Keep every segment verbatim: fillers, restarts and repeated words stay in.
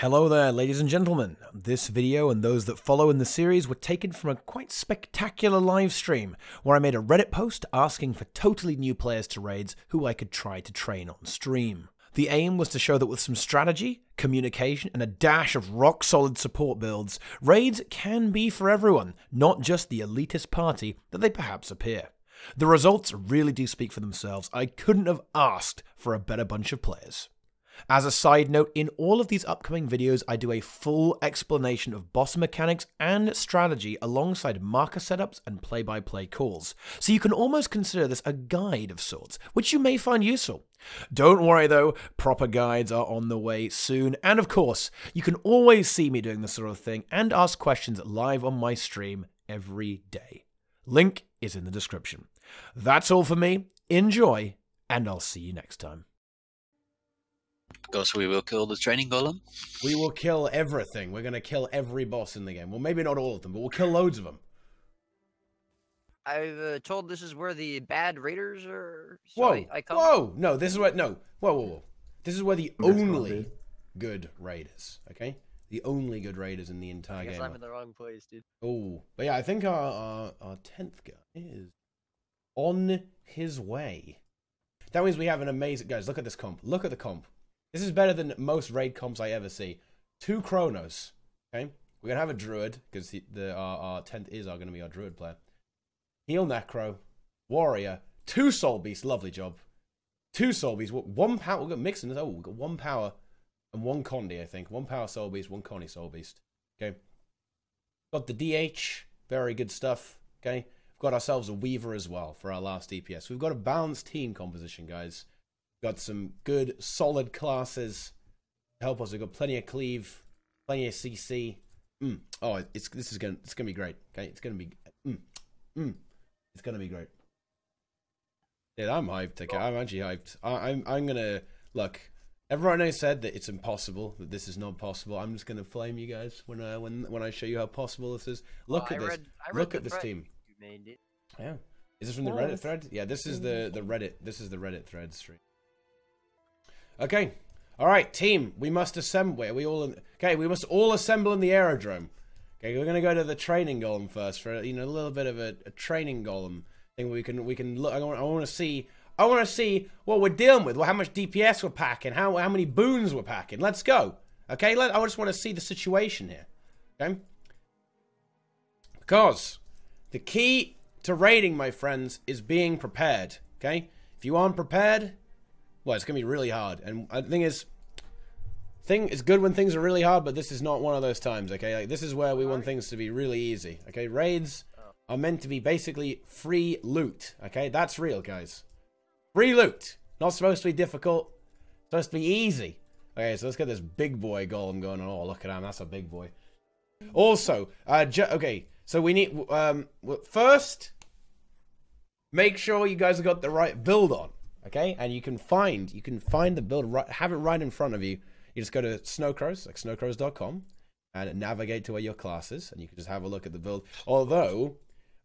Hello there, ladies and gentlemen. This video and those that follow in the series were taken from a quite spectacular live stream where I made a Reddit post asking for totally new players to raids who I could try to train on stream. The aim was to show that with some strategy, communication, and a dash of rock-solid support builds, raids can be for everyone, not just the elitist party that they perhaps appear. The results really do speak for themselves. I couldn't have asked for a better bunch of players. As a side note, in all of these upcoming videos I do a full explanation of boss mechanics and strategy alongside marker setups and play-by-play calls, so you can almost consider this a guide of sorts, which you may find useful. Don't worry though, proper guides are on the way soon, and of course, you can always see me doing this sort of thing and ask questions live on my stream every day. Link is in the description. That's all for me, enjoy, and I'll see you next time. Of course, we will kill the training golem. We will kill everything. We're going to kill every boss in the game. Well, maybe not all of them, but we'll kill loads of them. I've uh, told this is where the bad raiders are. So whoa! I, I come. Whoa! No, this is where. No, whoa, whoa, whoa! This is where the That's only good raiders. Okay, the only good raiders in the entire I guess game. I'm in the wrong place, dude. Oh, but yeah, I think our our, our tenth guy is on his way. That means we have an amazing guys. Look at this comp. Look at the comp. This is better than most raid comps I ever see. Two Chronos, okay? We're going to have a Druid, because our, our tenth is going to be our Druid player. Heal Necro, Warrior, two Soul Beasts, lovely job. Two Soul Beasts, one power, we've got mixing this, oh, we've got one power and one Condi, I think. One power Soul Beast, one Condi Soul Beast, okay? Got the D H, very good stuff, okay? We've got ourselves a Weaver as well for our last D P S. We've got a balanced team composition, guys. Got some good, solid classes to help us. We've got plenty of cleave, plenty of C C. Mm. Oh, it's this is gonna it's gonna be great. Okay, it's gonna be mm. Mm. It's gonna be great. Dude, I'm hyped. Okay, I'm actually hyped. I, I'm I'm gonna look. Everyone I said that it's impossible, that this is not possible. I'm just gonna flame you guys when I when when I show you how possible this is. Look uh, at I this. Read, I read Look at this team. You made it. Yeah. Is this from the Reddit thread? Yeah. This is the the Reddit. This is the Reddit thread stream. Okay, all right, team. We must assemble. Are we all in? Okay, we must all assemble in the aerodrome. Okay, we're gonna go to the training golem first for you know a little bit of a, a training golem thing. We can we can look. I want I want to see. I want to see what we're dealing with. How much D P S we're packing. How how many boons we're packing. Let's go. Okay, let, I just want to see the situation here. Okay, because the key to raiding, my friends, is being prepared. Okay, if you aren't prepared. Well, it's gonna be really hard, and the thing is, thing is good when things are really hard, but this is not one of those times, okay? Like this is where we want things to be really easy, okay? Raids are meant to be basically free loot, okay? That's real, guys. Free loot, not supposed to be difficult, supposed to be easy. Okay, so let's get this big boy golem going on. Oh, look at him, that's a big boy. Also, uh, ju okay, so we need um first make sure you guys have got the right build on. Okay, and you can find you can find the build right, have it right in front of you. You just go to snowcrows, like snowcrows dot com, and navigate to where your class is, and you can just have a look at the build. Although,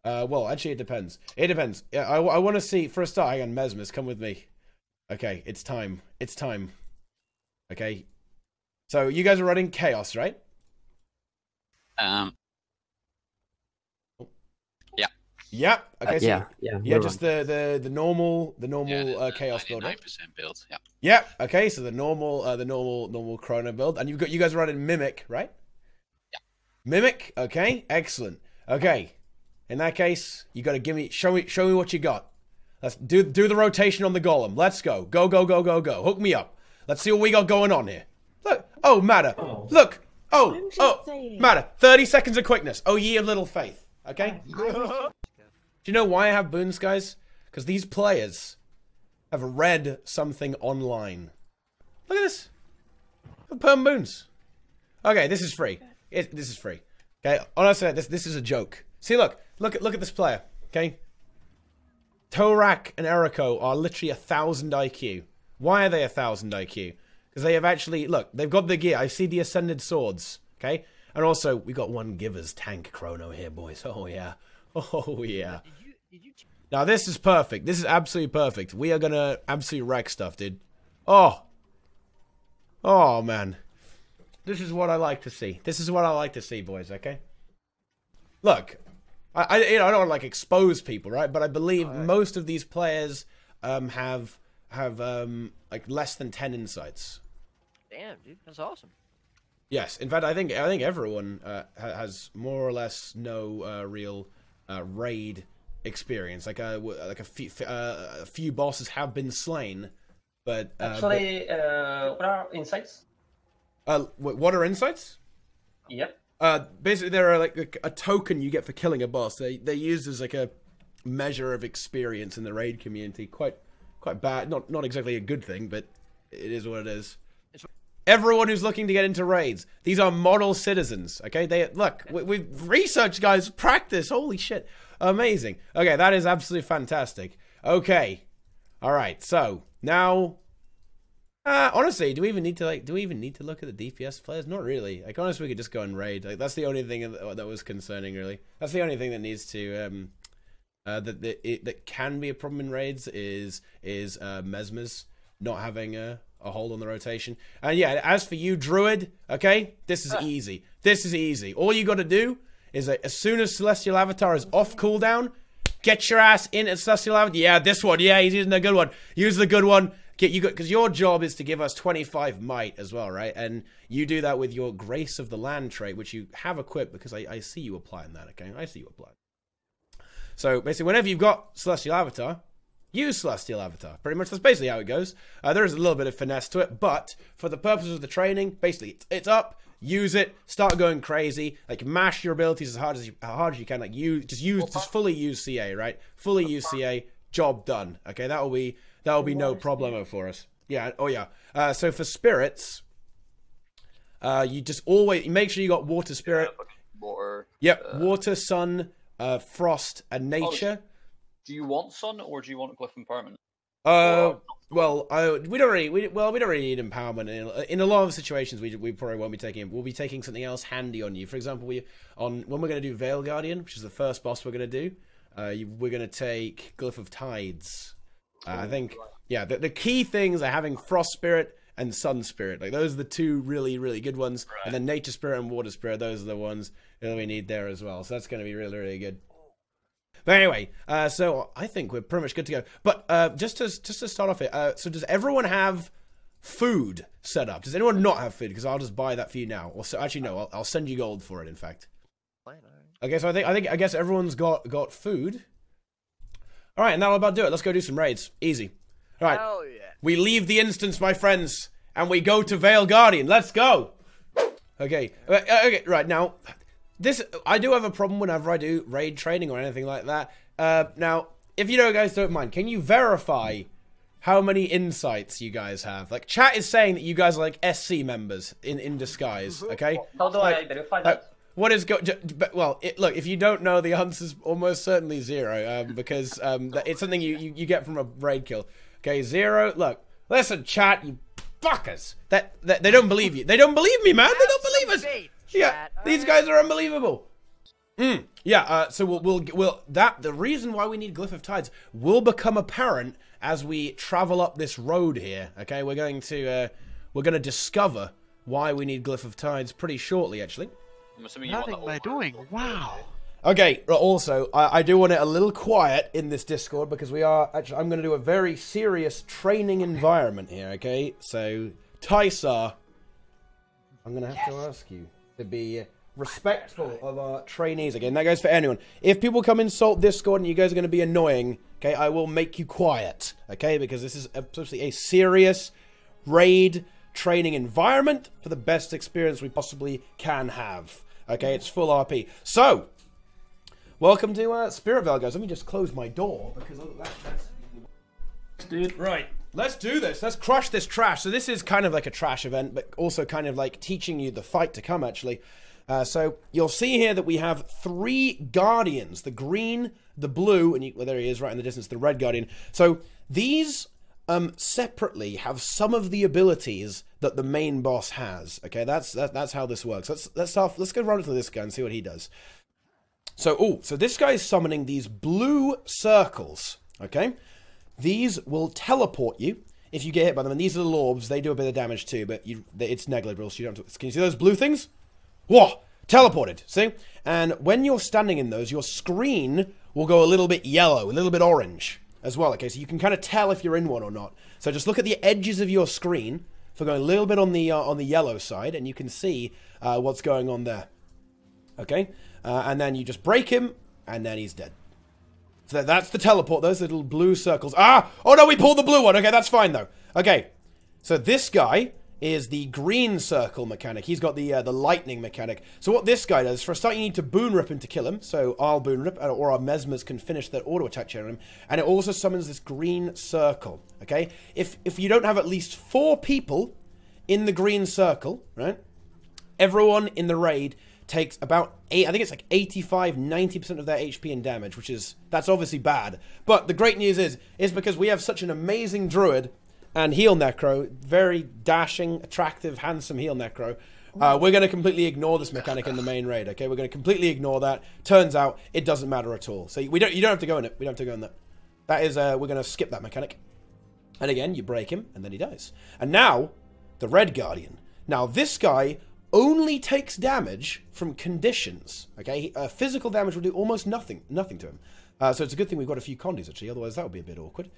uh, well, actually, it depends. It depends. Yeah, I, I want to see for a start. Hang on, Mesmer's, come with me. Okay, it's time. It's time. Okay, so you guys are running Chaos, right? Um. Yeah. Okay. Uh, yeah. So, yeah. Yeah. Just the, the the normal the normal yeah, the, uh, chaos build. Nine percent build. Yeah. Yeah. Okay. So the normal uh, the normal normal Chrono build, and you've got you guys are running Mimic, right? Yeah. Mimic. Okay. Excellent. Okay. In that case, you got to give me show me show me what you got. Let's do do the rotation on the golem. Let's go. Go go go go go. Hook me up. Let's see what we got going on here. Look. Oh matter. Oh. Look. Oh oh saying. matter. Thirty seconds of quickness. Oh ye of little faith. Okay. Do you know why I have boons, guys? Because these players have read something online. Look at this. Perm boons. Okay, this is free. It, this is free. Okay, honestly, this this is a joke. See, look, look at look at this player. Okay, Torak and Eriko are literally a thousand I Q. Why are they a thousand I Q? Because they have actually look. They've got the gear. I see the ascended swords. Okay, and also we got one Giver's tank Chrono here, boys. Oh yeah. Oh, yeah. Did you, did you... Now, this is perfect. This is absolutely perfect. We are going to absolutely wreck stuff, dude. Oh. Oh, man. This is what I like to see. This is what I like to see, boys, okay? Look, I, I you know, I don't want to, like, expose people, right? But I believe right. most of these players um, have, have um, like, less than ten insights. Damn, dude, that's awesome. Yes, in fact, I think I think everyone uh, has more or less no uh, real uh, raid experience. Like, uh, like a, few, uh, a few bosses have been slain, but... Uh, Actually, but... Uh, what are insights? Uh, what are insights? Yep. Uh, basically, there are like a, a token you get for killing a boss. They they used as like a measure of experience in the raid community. Quite quite bad. Not not exactly a good thing, but it is what it is. Everyone who's looking to get into raids, these are model citizens. Okay, they look. We, we've researched, guys. Practice. Holy shit! Amazing. Okay, that is absolutely fantastic. Okay, all right. So now. Uh, honestly, do we even need to like? Do we even need to look at the D P S players? Not really. Like, honestly, we could just go and raid. Like, that's the only thing that was concerning, really. That's the only thing that needs to um, uh, that that, it, that can be a problem in raids is is uh, Mesmer's not having a a hold on the rotation. And yeah, as for you, Druid, okay, this is easy. This is easy. All you got to do is like, as soon as Celestial Avatar is off cooldown, get your ass in at Celestial Avatar. Yeah, this one. Yeah, he's using a good one. Use the good one. Get you got because your job is to give us twenty-five might as well, right? And you do that with your Grace of the Land trait, which you have equipped because I, I see you applying that. Okay, I see you applying. So basically, whenever you've got Celestial Avatar, use Celestial Avatar. Pretty much, that's basically how it goes. Uh, there is a little bit of finesse to it, but for the purposes of the training, basically, it's, it's up. Use it. Start going crazy. Like mash your abilities as hard as you, how hard as you can. Like you just use just fully use C A, right? Fully use C A. Job done. Okay, that will be. That'll be no problemo for us. Yeah. Oh, yeah. Uh, so for spirits, uh, you just always make sure you got Water Spirit. Yeah, water. Yep. Uh, water, Sun, uh, Frost, and Nature. Oh, do you want Sun or do you want Glyph Empowerment? Uh, or... well, I, we don't really. We, well, we don't really need empowerment in, in a lot of situations. We we probably won't be taking it. We'll be taking something else handy on you. For example, we on when we're going to do Vale Guardian, which is the first boss we're going to do. Uh, you, we're going to take Glyph of Tides. Uh, I think, yeah, the, the key things are having Frost Spirit and Sun Spirit. Like, those are the two really, really good ones. Right. And then Nature Spirit and Water Spirit, those are the ones that we need there as well. So that's going to be really, really good. But anyway, uh, so I think we're pretty much good to go. But uh, just to just to start off here, uh, so does everyone have food set up? Does anyone not have food? Because I'll just buy that for you now. Or so, actually, no, I'll, I'll send you gold for it, in fact. Okay, so I think I think I guess everyone's got, got food. All right, and that'll about do it. Let's go do some raids. Easy. All right. Hell yeah. We leave the instance, my friends, and we go to Vale Guardian. Let's go. Okay. Okay, right. Now, this I do have a problem whenever I do raid training or anything like that. Uh, now, if you know, guys, don't mind, can you verify how many insights you guys have? Like, chat is saying that you guys are like S C members in, in disguise, okay? How do I verify that? What is go? Well, it, look. If you don't know, the answer's almost certainly zero, um, because um, it's something you, you you get from a raid kill. Okay, zero. Look, listen, chat, you fuckers. That, that they don't believe you. They don't believe me, man. They don't believe us. Yeah, these guys are unbelievable. Mm, yeah. Uh, so we'll we'll we'll that the reason why we need Glyph of Tides will become apparent as we travel up this road here. Okay, we're going to uh, we're going to discover why we need Glyph of Tides pretty shortly, actually. I'm assuming you Nothing want they're doing. Wow. Okay. Also, I, I do want it a little quiet in this Discord because we are actually. I'm going to do a very serious training environment here. Okay. So, Tysar, I'm going to have yes. to ask you to be respectful of our trainees again. That goes for anyone. If people come insult Discord and you guys are going to be annoying, okay, I will make you quiet. Okay, because this is absolutely a serious raid training environment for the best experience we possibly can have. Okay, it's full R P. So, welcome to uh, Spiritvale, guys. Let me just close my door because oh, that, that's... Dude, right. Let's do this. Let's crush this trash. So this is kind of like a trash event, but also kind of like teaching you the fight to come, actually. Uh, so you'll see here that we have three Guardians. The green, the blue, and you, well, there he is right in the distance, the red Guardian. So these... Um, separately have some of the abilities that the main boss has. Okay, that's that, that's how this works. Let's let's start, let's go run into this guy and see what he does. So, oh, so this guy is summoning these blue circles. Okay, these will teleport you. if you get hit by them, and these are the orbs, they do a bit of damage too, but you, it's negligible, so you don't have to... Can you see those blue things? Whoa! Teleported, see? And when you're standing in those, your screen will go a little bit yellow, a little bit orange as well, okay? So you can kind of tell if you're in one or not. So just look at the edges of your screen for going a little bit on the, uh, on the yellow side, and you can see uh, what's going on there. Okay? Uh, and then you just break him, and then he's dead. So that's the teleport, those little blue circles. Ah! Oh no, we pulled the blue one! Okay, that's fine though. Okay, so this guy is the green circle mechanic. He's got the uh, the lightning mechanic. So what this guy does, for a start, you need to boon rip him to kill him. So I'll boon rip, or our mesmers can finish their auto attack chain on him. And it also summons this green circle, okay? If, if you don't have at least four people in the green circle, right? Everyone in the raid takes about, eight, I think it's like eighty-five, ninety percent of their H P and damage, which is, that's obviously bad. But the great news is, is because we have such an amazing druid and heal necro, very dashing, attractive, handsome heal necro, uh, we're going to completely ignore this mechanic in the main raid, okay? We're going to completely ignore that. Turns out, it doesn't matter at all. So we don't, you don't have to go in it. We don't have to go in that. That is, uh, we're going to skip that mechanic. And again, you break him, and then he dies. And now, the Red Guardian. Now, this guy only takes damage from conditions, okay? Uh, physical damage will do almost nothing, nothing to him. Uh, so it's a good thing we've got a few condies, actually. Otherwise, that would be a bit awkward.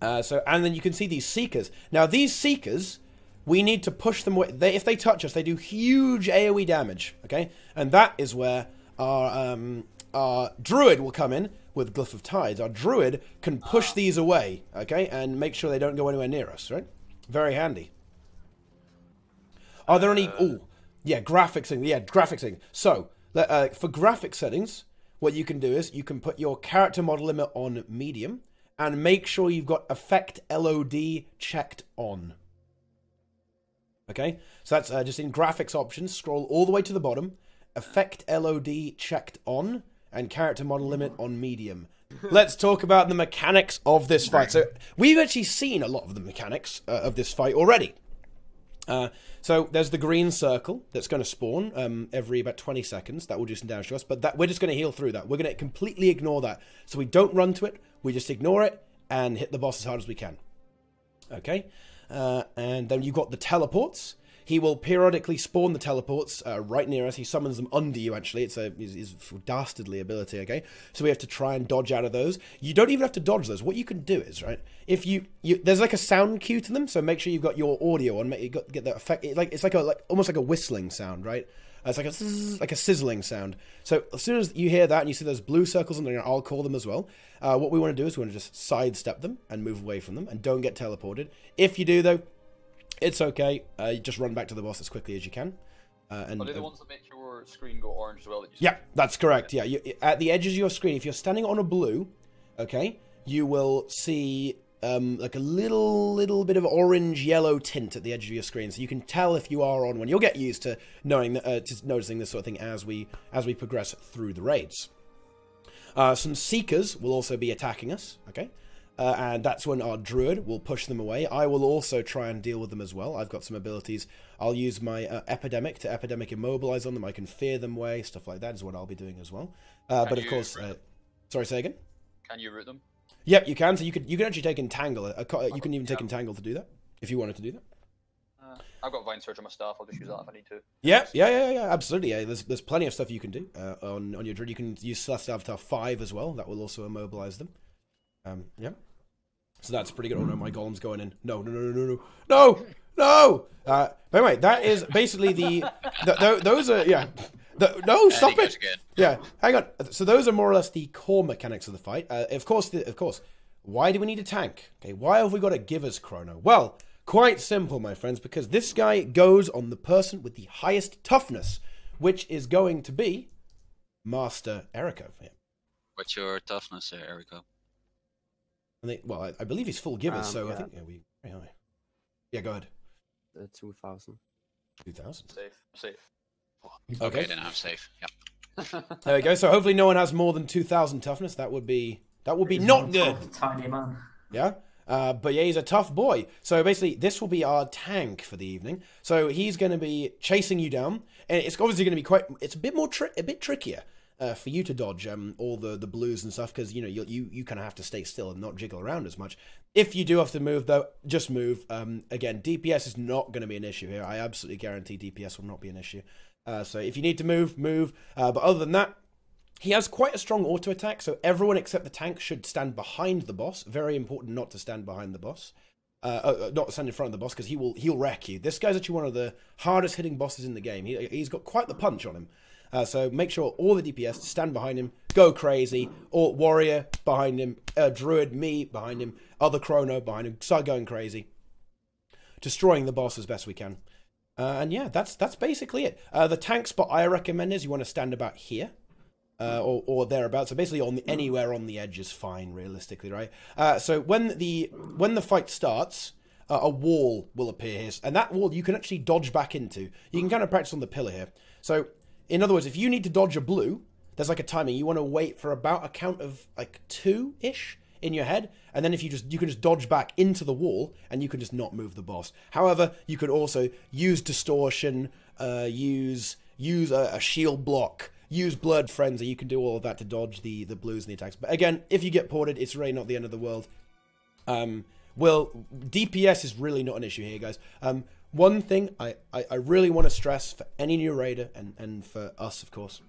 Uh, so, and then you can see these Seekers. Now, these Seekers, we need to push them away. They, if they touch us, they do huge AoE damage, okay? And that is where our, um, our Druid will come in with Glyph of Tides. Our Druid can push these away, okay? And make sure they don't go anywhere near us, right? Very handy. Are there any... Ooh, yeah, graphics. Yeah, graphics. So, uh, for graphic settings, what you can do is you can put your character model limit on medium, and make sure you've got Effect L O D checked on. Okay? So that's uh, just in Graphics Options, scroll all the way to the bottom, Effect L O D checked on, and Character Model Limit on medium. Let's talk about the mechanics of this fight. So we've actually seen a lot of the mechanics uh, of this fight already. Uh, so there's the green circle that's going to spawn um, every about twenty seconds. That will do some damage to us, but that, we're just going to heal through that. We're going to completely ignore that. So we don't run to it. We just ignore it and hit the boss as hard as we can. Okay. Uh, and then you've got the teleports. He will periodically spawn the teleports uh, right near us. He summons them under you, actually. It's a his, his dastardly ability, okay? So we have to try and dodge out of those. You don't even have to dodge those. What you can do is, right, if you... you there's like a sound cue to them, so make sure you've got your audio on. Make, you got, get that effect. It, like, it's like a, like, almost like a whistling sound, right? Uh, it's like a, zzz, like a sizzling sound. So as soon as you hear that and you see those blue circles, and I'll call them as well, uh, what we want to do is we want to just sidestep them and move away from them and don't get teleported. If you do, though... It's okay. Uh, you just run back to the boss as quickly as you can. Uh, and, Are they the uh, ones that make your screen go orange as well? That you yeah, that's correct. Yeah, you, at the edges of your screen, if you're standing on a blue, okay, you will see um, like a little, little bit of orange-yellow tint at the edge of your screen, so you can tell if you are on one. You'll get used to knowing, that, uh, to noticing this sort of thing as we as we progress through the raids. Uh, some Seekers will also be attacking us. Okay. Uh, and that's when our Druid will push them away. I will also try and deal with them as well. I've got some abilities. I'll use my uh, Epidemic to Epidemic Immobilize on them. I can fear them away. Stuff like that is what I'll be doing as well. Uh, but of course... Uh, sorry, say again? Can you root them? Yep, you can. So you could, you can actually take Entangle. Uh, you can even take Entangle to do that, if you wanted to do that. Uh, I've got Vine Surge on my staff. I'll just use that if I need to. Yeah, yeah, yeah, yeah, absolutely. Yeah. There's, there's plenty of stuff you can do uh, on, on your Druid. You can use Celestial Avatar five as well. That will also Immobilize them. Um, yeah. So that's pretty good. Oh no, my golem's going in. No, no, no, no, no, no, no. Uh, but anyway, that is basically the. the, the those are yeah. The, no, stop it. Yeah, hang on. So those are more or less the core mechanics of the fight. Uh, of course, the, of course. Why do we need a tank? Okay, why have we got a Giver's Chrono? Well, quite simple, my friends, because this guy goes on the person with the highest toughness, which is going to be Master Eriko. Yeah. What's your toughness, uh, Eriko? And they, well, I, I believe he's full Giver's, um, so yeah. I think yeah, we very high. Yeah, go ahead. Uh, two thousand. Two thousand. Safe. Safe. Okay. okay, then I'm safe. Yep. There we go. So hopefully no one has more than two thousand toughness. That would be that would be not good. Tiny man. Yeah. Uh, but yeah, he's a tough boy. So basically, this will be our tank for the evening. So he's going to be chasing you down, and it's obviously going to be quite. It's a bit more tri a bit trickier. uh, for you to dodge um, all the, the blues and stuff, because, you know, you you, you kind of have to stay still and not jiggle around as much. If you do have to move, though, just move. Um, again, D P S is not going to be an issue here. I absolutely guarantee D P S will not be an issue. Uh, so if you need to move, move. Uh, but other than that, he has quite a strong auto attack, so everyone except the tank should stand behind the boss. Very important not to stand behind the boss. Uh, not stand in front of the boss, because he will he'll wreck you. This guy's actually one of the hardest hitting bosses in the game. He, he's got quite the punch on him. Uh, so make sure all the D P S stand behind him, go crazy, or Warrior behind him, uh, Druid, me behind him, other Chrono behind him, start going crazy. Destroying the boss as best we can. Uh, and yeah, that's, that's basically it. Uh, the tank spot I recommend is you want to stand about here. Uh, or, or thereabouts, so basically on the, anywhere on the edge is fine, realistically, right? Uh, so when the when the fight starts, uh, a wall will appear here, and that wall you can actually dodge back into. You can kind of practice on the pillar here. So, in other words, if you need to dodge a blue, there's like a timing. You want to wait for about a count of like two-ish in your head, and then if you just you can just dodge back into the wall, and you can just not move the boss. However, you could also use distortion, uh, use use a, a shield block. Use Blurred Frenzy, you can do all of that to dodge the, the blues and the attacks. But again, if you get ported, it's really not the end of the world. Um, well, D P S is really not an issue here, guys. Um, one thing I, I, I really want to stress for any new raider, and, and for us, of course,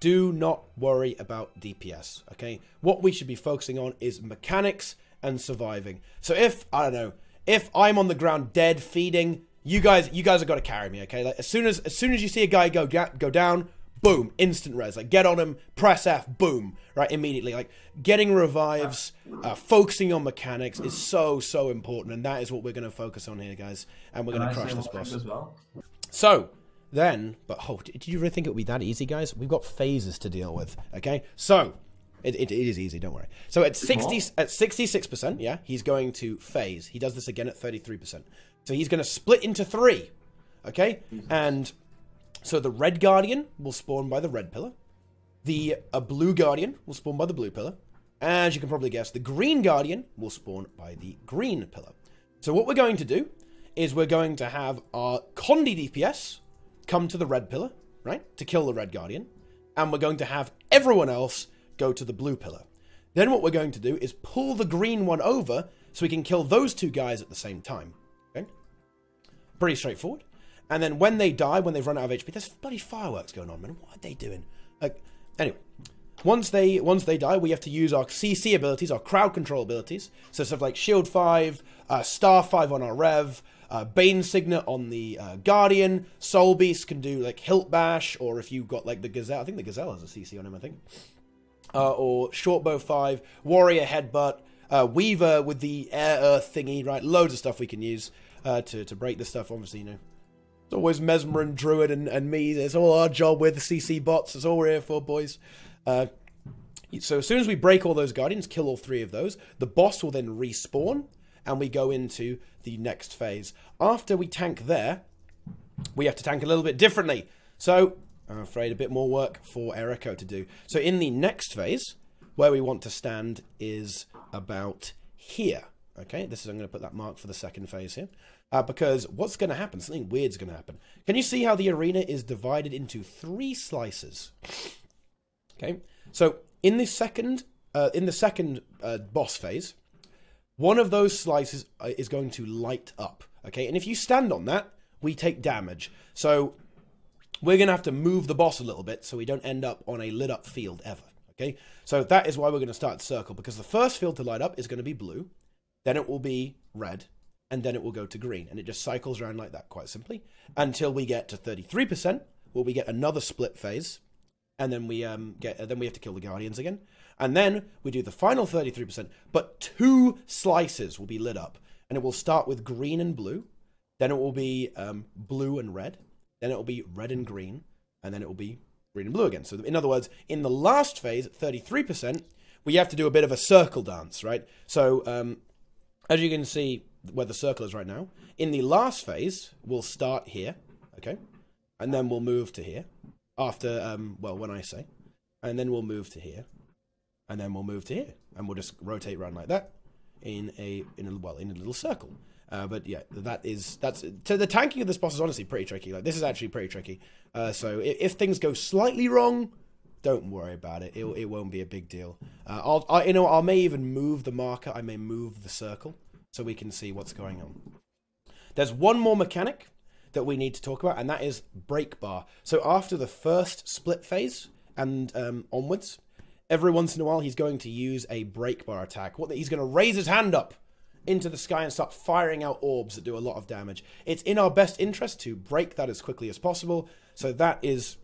do not worry about D P S, okay? What we should be focusing on is mechanics and surviving. So if, I don't know, if I'm on the ground dead, feeding, you guys you guys have got to carry me, okay? Like, as soon as, as soon as you see a guy go go down, boom, instant res. Like, get on him, press F, boom, right, immediately. Like, getting revives, uh, focusing on mechanics is so, so important, and that is what we're going to focus on here, guys, and we're going to crush this boss. As well? So, then, but, oh, did you really think it would be that easy, guys? We've got phases to deal with, okay? So, it, it, it is easy, don't worry. So, at sixty, at sixty-six percent, yeah, he's going to phase. He does this again at thirty-three percent. So, he's going to split into three, okay? And... so the red guardian will spawn by the red pillar, the a blue guardian will spawn by the blue pillar, as you can probably guess, the green guardian will spawn by the green pillar. So what we're going to do is we're going to have our Condi D P S come to the red pillar, right, to kill the red guardian, and we're going to have everyone else go to the blue pillar. Then what we're going to do is pull the green one over so we can kill those two guys at the same time. Okay, pretty straightforward. And then when they die, when they've run out of H P, there's bloody fireworks going on, man. What are they doing? Like, anyway, once they once they die, we have to use our C C abilities, our crowd control abilities. So stuff like Shield five, uh, Star five on our Rev, uh, Bane Signet on the uh, Guardian. Soul Beast can do like Hilt Bash, or if you've got like the Gazelle, I think the Gazelle has a C C on him, I think. Uh, or Shortbow five, Warrior Headbutt, uh, Weaver with the Air Earth thingy, right? Loads of stuff we can use uh, to to break this stuff, obviously, you know. It's always Mesmer and Druid and, and me. It's all our job with the C C bots. It's all we're here for, boys. Uh, so as soon as we break all those guardians, kill all three of those, the boss will then respawn, and we go into the next phase. After we tank there, we have to tank a little bit differently. So I'm afraid a bit more work for Eriko to do. So in the next phase, where we want to stand is about here. Okay, this is, I'm going to put that mark for the second phase here. Uh, because what's going to happen? Something weird's going to happen. Can you see how the arena is divided into three slices? Okay, so in the second, uh, in the second uh, boss phase, one of those slices is going to light up. Okay, and if you stand on that, we take damage. So we're going to have to move the boss a little bit so we don't end up on a lit up field ever. Okay, so that is why we're going to start circle, because the first field to light up is going to be blue, then it will be red, and then it will go to green, and it just cycles around like that, quite simply, until we get to thirty-three percent, where we get another split phase, and then we um, get, uh, then we have to kill the guardians again, and then we do the final thirty-three percent. But two slices will be lit up, and it will start with green and blue, then it will be um, blue and red, then it will be red and green, and then it will be green and blue again. So in other words, in the last phase, at thirty-three percent, we have to do a bit of a circle dance, right? So um, as you can see, where the circle is right now, in the last phase we'll start here, okay, and then we'll move to here after um well when I say, and then we'll move to here, and then we'll move to here, and we'll just rotate around like that in a in a well in a little circle. Uh but yeah, that is that's to the tanking of this boss is honestly pretty tricky. Like, this is actually pretty tricky. Uh so if, if things go slightly wrong, Don't worry about it. It, it won't be a big deal. Uh, I'll, I, you know, I may even move the marker. I may move the circle so we can see what's going on. There's one more mechanic that we need to talk about, and that is break bar. So after the first split phase and um, onwards, every once in a while he's going to use a break bar attack. What? He's going to raise his hand up into the sky and start firing out orbs that do a lot of damage. It's in our best interest to break that as quickly as possible. So that is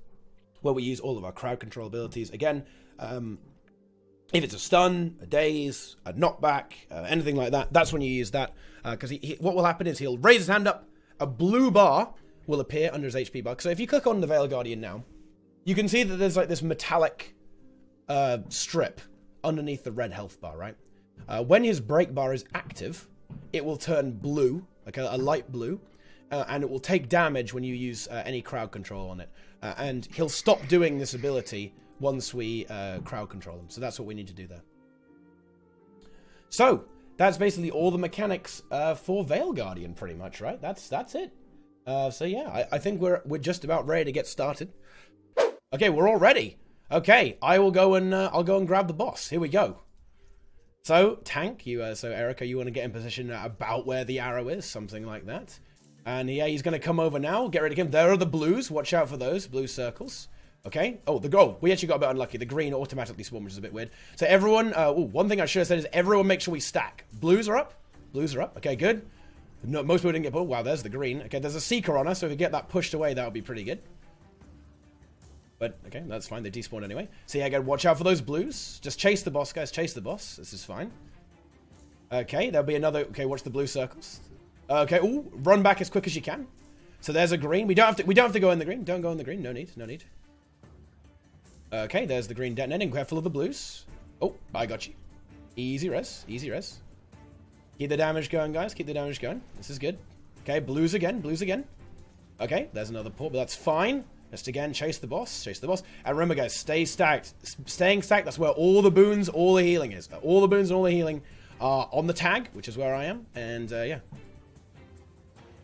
where we use all of our crowd control abilities. Again, um, if it's a stun, a daze, a knockback, uh, anything like that, that's when you use that. Because uh, what will happen is he'll raise his hand up, a blue bar will appear under his H P bar. So if you click on the Vale Guardian now, you can see that there's like this metallic uh, strip underneath the red health bar, right? Uh, when his break bar is active, it will turn blue, like a, a light blue, uh, and it will take damage when you use uh, any crowd control on it. Uh, and he'll stop doing this ability once we uh, crowd control him. So that's what we need to do there. So that's basically all the mechanics uh, for Vale Guardian, pretty much, right? That's that's it. Uh, so yeah, I, I think we're we're just about ready to get started. Okay, we're all ready. Okay, I will go and uh, I'll go and grab the boss. Here we go. So, tank, you, uh, so Erica, you want to get in position about where the arrow is, something like that. And yeah, he's going to come over now, get rid of him. There are the blues, watch out for those blue circles. Okay, oh, the gold, we actually got a bit unlucky. The green automatically spawned, which is a bit weird. So everyone, uh, ooh, one thing I should have said is everyone make sure we stack. Blues are up, blues are up, okay, good. No, most people didn't get pulled, wow, there's the green. Okay, there's a seeker on us, so if we get that pushed away, that would be pretty good. But, okay, that's fine. They despawned anyway. So, yeah, again, watch out for those blues. Just chase the boss, guys. Chase the boss. This is fine. Okay, there'll be another... Okay, watch the blue circles. Okay, ooh, run back as quick as you can. So there's a green. We don't have to We don't have to go in the green. Don't go in the green. No need. No need. Okay, there's the green detonating. Careful of the blues. Oh, I got you. Easy res. Easy res. Keep the damage going, guys. Keep the damage going. This is good. Okay, blues again. Blues again. Okay, there's another port, but that's fine. Just again, chase the boss, chase the boss. And remember, guys, stay stacked. S staying stacked, that's where all the boons, all the healing is. All the boons and all the healing are on the tag, which is where I am. And, uh, yeah.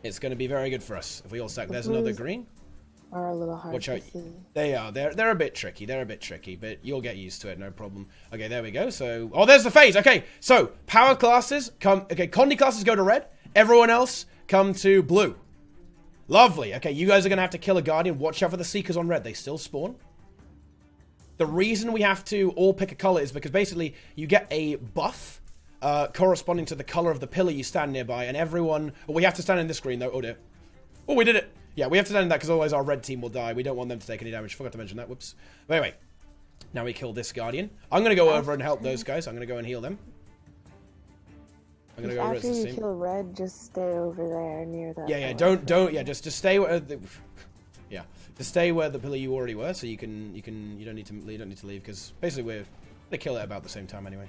It's going to be very good for us if we all stack. The There's another green. Are a little hard Watch to out. See. They are. They're, they're a bit tricky. They're a bit tricky, but you'll get used to it, no problem. Okay, there we go. So, oh, there's the phase. Okay, so power classes come. Okay, Condi classes go to red. Everyone else come to blue. Lovely. Okay, you guys are going to have to kill a Guardian. Watch out for the Seekers on red. They still spawn. The reason we have to all pick a color is because basically you get a buff uh, corresponding to the color of the pillar you stand nearby. And everyone... Well, we have to stand in this green, though. Oh, dear. Oh, we did it. Yeah, we have to stand in that because otherwise our red team will die. We don't want them to take any damage. Forgot to mention that. Whoops. But anyway, now we kill this Guardian. I'm going to go over and help those guys. I'm going to go and heal them. I'm gonna go After you team. kill red, just stay over there near that. Yeah, yeah. Don't, don't. Yeah, just, just stay where. The, yeah, just stay where the pillar you already were, so you can, you can, you don't need to, you don't need to leave because basically we're gonna kill it about the same time anyway.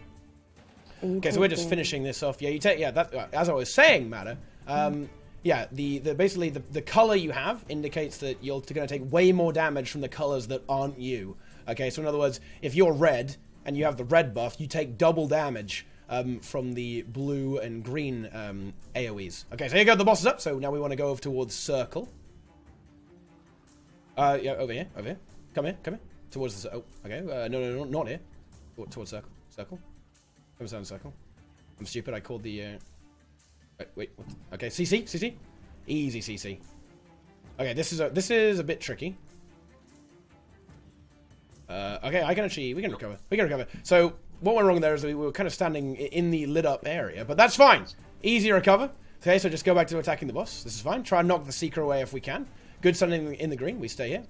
Okay, so we're just finishing this off. Yeah, you take. Yeah, that. As I was saying, matter. Um, yeah, the, the basically the the color you have indicates that you're gonna take way more damage from the colors that aren't you. Okay, so in other words, if you're red and you have the red buff, you take double damage. Um, from the blue and green um, AoEs. Okay, so here you go, the boss is up, so now we want to go over towards circle. Uh, yeah, over here, over here. Come here, come here. Towards the... Oh, okay. Uh, no, no, no, not here. Towards circle. Circle. Come down circle. I'm stupid, I called the... Uh... Wait, wait. What? Okay, C C, C C. Easy, C C. Okay, this is a, this is a bit tricky. Uh, okay, I can actually... We can recover. We can recover. So... What went wrong there is we were kind of standing in the lit up area, but that's fine. Easy recover. Okay, so just go back to attacking the boss. This is fine. Try and knock the Seeker away if we can. Good standing in the green. We stay here.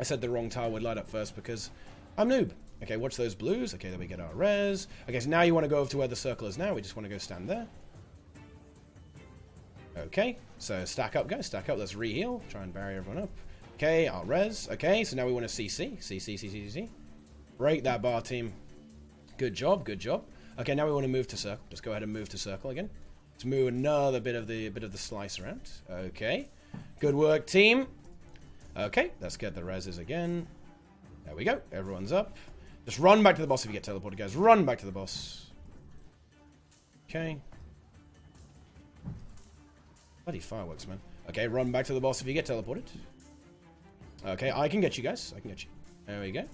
I said the wrong tower would light up first because I'm noob. Okay, watch those blues. Okay, then we get our res. Okay, so now you want to go over to where the circle is now. We just want to go stand there. Okay, so stack up, guys. Stack up. Let's re-heal. Try and bury everyone up. Okay, our res. Okay, so now we want to C C. C C, C C, C C. Break that bar, team. Good job, good job. Okay, now we want to move to circle. Just go ahead and move to circle again. Let's move another bit of the bit of the slice around. Okay, good work, team. Okay, let's get the reses again. There we go. Everyone's up. Just run back to the boss if you get teleported, guys. Run back to the boss. Okay. Bloody fireworks, man. Okay, run back to the boss if you get teleported. Okay, I can get you guys. I can get you. There we go.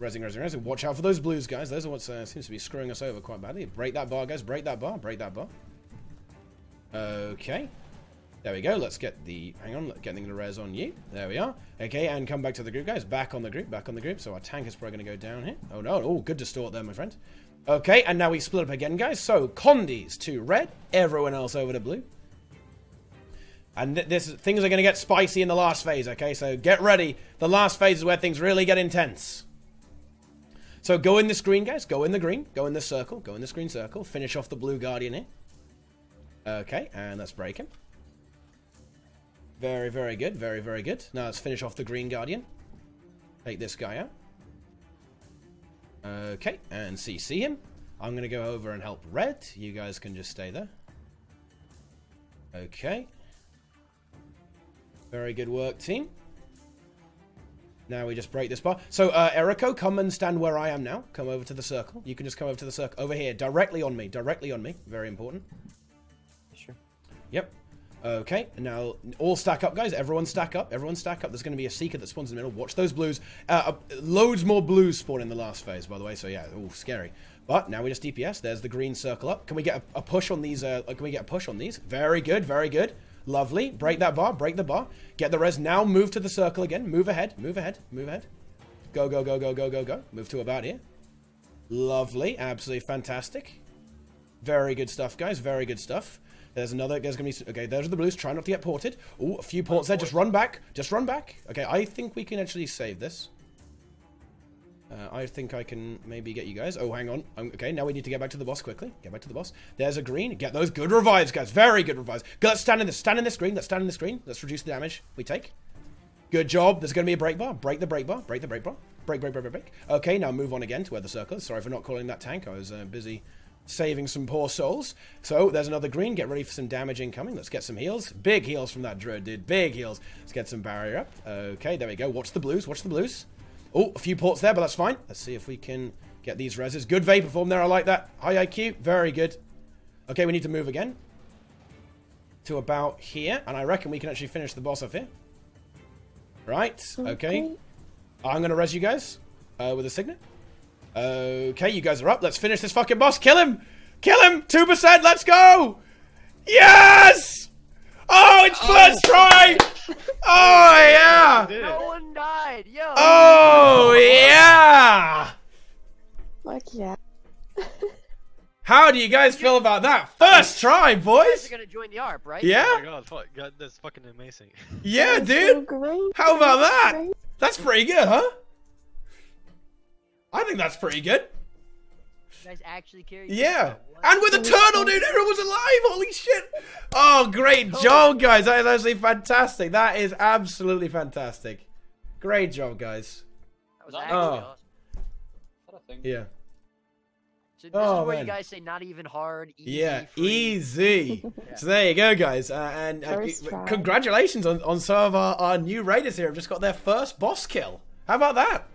Resing, resing, resing. Watch out for those blues, guys. Those are what uh, seems to be screwing us over quite badly. Break that bar, guys. Break that bar. Break that bar. Okay. There we go. Let's get the... Hang on. Getting the res on you. There we are. Okay, and come back to the group, guys. Back on the group. Back on the group. So our tank is probably going to go down here. Oh, no. Oh, good distort there, my friend. Okay, and now we split up again, guys. So Condi's to red. Everyone else over to blue. And th this things are going to get spicy in the last phase, okay? So get ready. The last phase is where things really get intense. So go in this green, guys. Go in the green. Go in the circle. Go in this green circle. Finish off the blue guardian here. Okay, and let's break him. Very, very good. Very, very good. Now let's finish off the green guardian. Take this guy out. Okay, and C C him. I'm going to go over and help red. You guys can just stay there. Okay. Very good work, team. Now we just break this bar. So, uh, Eriko, come and stand where I am now. Come over to the circle. You can just come over to the circle. Over here. Directly on me. Directly on me. Very important. Sure. Yep. Okay. Now, all stack up, guys. Everyone stack up. Everyone stack up. There's going to be a Seeker that spawns in the middle. Watch those blues. Uh, uh, loads more blues spawn in the last phase, by the way. So, yeah. Ooh, scary. But now we just D P S. There's the green circle up. Can we get a, a push on these? Uh, can we get a push on these? Very good. Very good. Lovely. Break that bar. Break the bar. Get the res. Now move to the circle again. Move ahead. Move ahead. Move ahead. Go, go, go, go, go, go, go. Move to about here. Lovely. Absolutely fantastic. Very good stuff, guys. Very good stuff. There's another. There's going to be... Okay, there's the blues. Try not to get ported. Ooh, a few ports there. Just run back. Just run back. Okay, I think we can actually save this. Uh, I think I can maybe get you guys. Oh, hang on. Um, okay, now we need to get back to the boss quickly. Get back to the boss. There's a green. Get those good revives, guys. Very good revives. Go, let's stand in this. Stand in this green. Let's stand in this green. Let's reduce the damage we take. Good job. There's going to be a break bar. Break the break bar. Break the break bar. Break, break, break, break, break. Okay, now move on again to where the circle is. Sorry for not calling that tank. I was uh, busy saving some poor souls. So, there's another green. Get ready for some damage incoming. Let's get some heals. Big heals from that druid, dude. Big heals. Let's get some barrier up. Okay, there we go. Watch the blues. Watch the blues. Oh, a few ports there, but that's fine. Let's see if we can get these reses. Good vapor form there. I like that. High I Q. Very good. Okay, we need to move again to about here. And I reckon we can actually finish the boss off here. Right. Okay. I'm going to res you guys uh, with a signet. Okay, you guys are up. Let's finish this fucking boss. Kill him. Kill him. two percent. Let's go. Yes. Oh, it's first try. Oh, yeah! No one died, yo! Oh, yeah! Fuck yeah. How do you guys feel about that? First try, boys! You guys are gonna join the A R P, right? Yeah? Oh my god, fuck. God, that's fucking amazing. Yeah, dude! So how about that? That's pretty good, huh? I think that's pretty good. You guys actually carried yeah, and with a turtle, dude, everyone was alive. Holy shit! Oh, great job, guys. That is absolutely fantastic. That is absolutely fantastic. Great job, guys. That was oh. awesome. Yeah. So this oh, is where man. you guys say not even hard, easy. Yeah, free. easy. Yeah. So there you go, guys. Uh, and uh, congratulations on, on some of our, our new raiders here. Have just got their first boss kill. How about that?